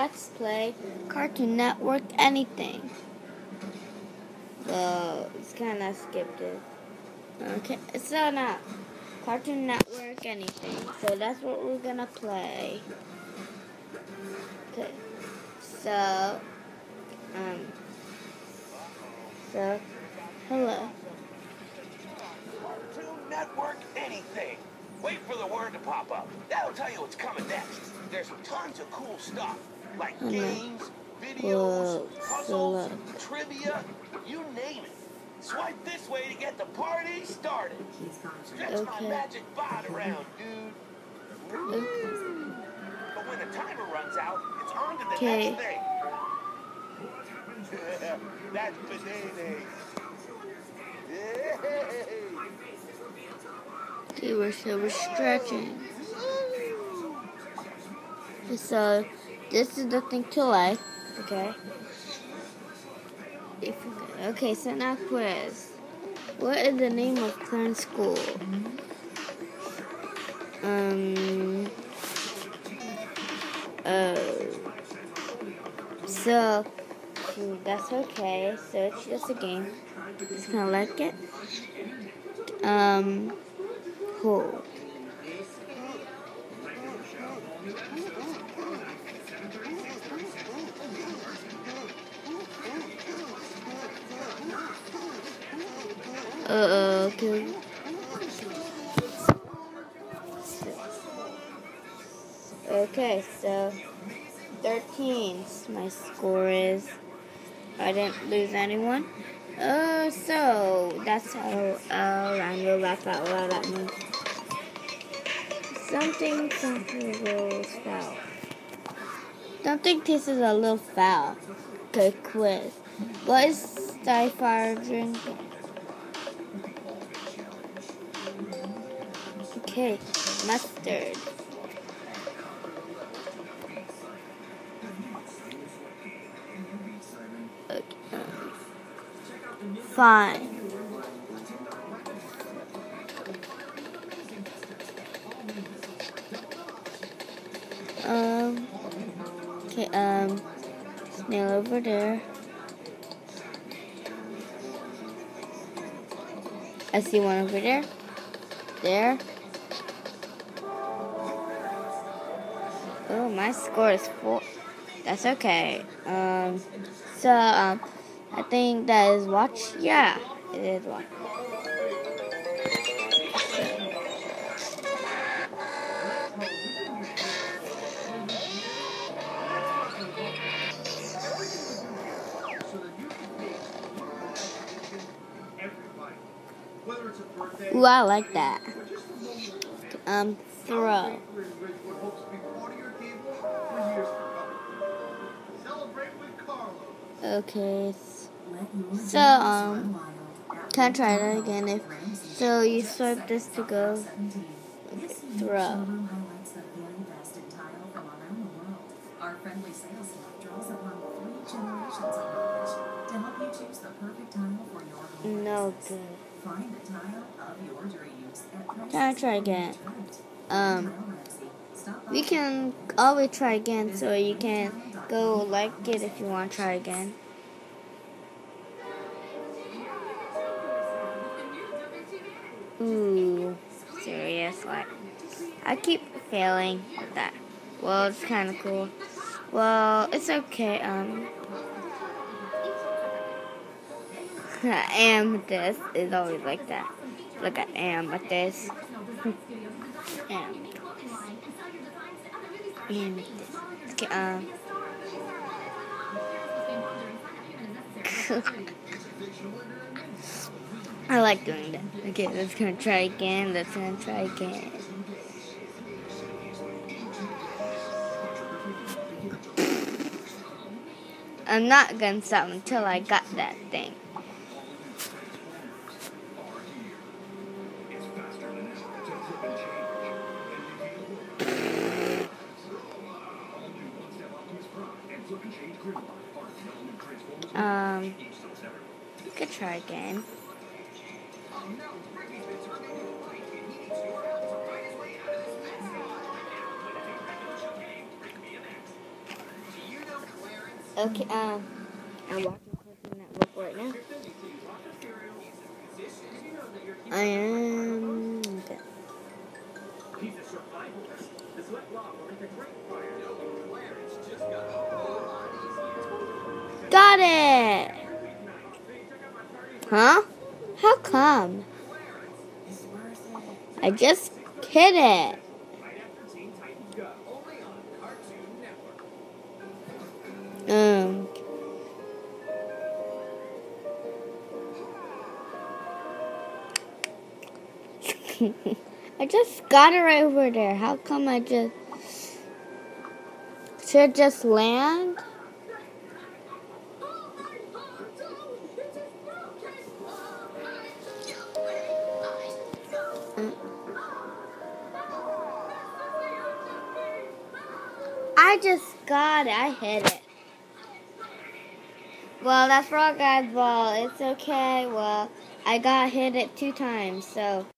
Let's Play, Cartoon Network, anything. Well, it's kind of skipped it. Okay, so now, Cartoon Network, anything. So that's what we're gonna play. Okay, so, hello. Cartoon Network, anything. Wait for the word to pop up. That'll tell you what's coming next. There's tons of cool stuff, like games, videos, puzzles, trivia, you name it. Swipe this way to get the party started. Stretch my magic bot around, dude. But when the timer runs out, it's on to the next thing. That's bananas. Dude, we're stretching. So, this is the thing to like. Okay. Okay, so now quiz. What is the name of Clarence School? So, that's okay. So, it's just a game. Just gonna like it. Cool. Okay. Okay, so 13. My score is. I didn't lose anyone. So that's how round will wrap out. Wow, that means something goes foul. Something tastes a little foul. Good quiz. What is Stifire drinking? Okay, mustard. Okay. Fine. Okay, snail over there. I see one over there. There. Oh, my score is 4. That's okay. So I think that is watch. Yeah, it is watch. Ooh, I like that. Throw. Okay, so, can I try that again? If so, you swipe this to go throw. No good. Can I try again? We can always try again, so you can go like it if you want to try again. Ooh, serious, like, I keep failing at that. Well, it's kind of cool. Well, it's okay, Amethyst is always like that. Look at Amethyst. Amethyst. Okay, I like doing that. Okay, let's gonna try again. Let's gonna try again. I'm not gonna stop until I got that thing. You could try again. Okay, I'm watching Cartoon Network right now. I am okay. He's a survivalist. This wet log will make a great fire. It's just got a whole lot easier. Got it! Huh? How come? I just hit it. I just got it right over there. How come I just should just land? I just got it. I hit it. Well, that's rock guys' ball. It's okay. Well, I got hit it 2 times, so.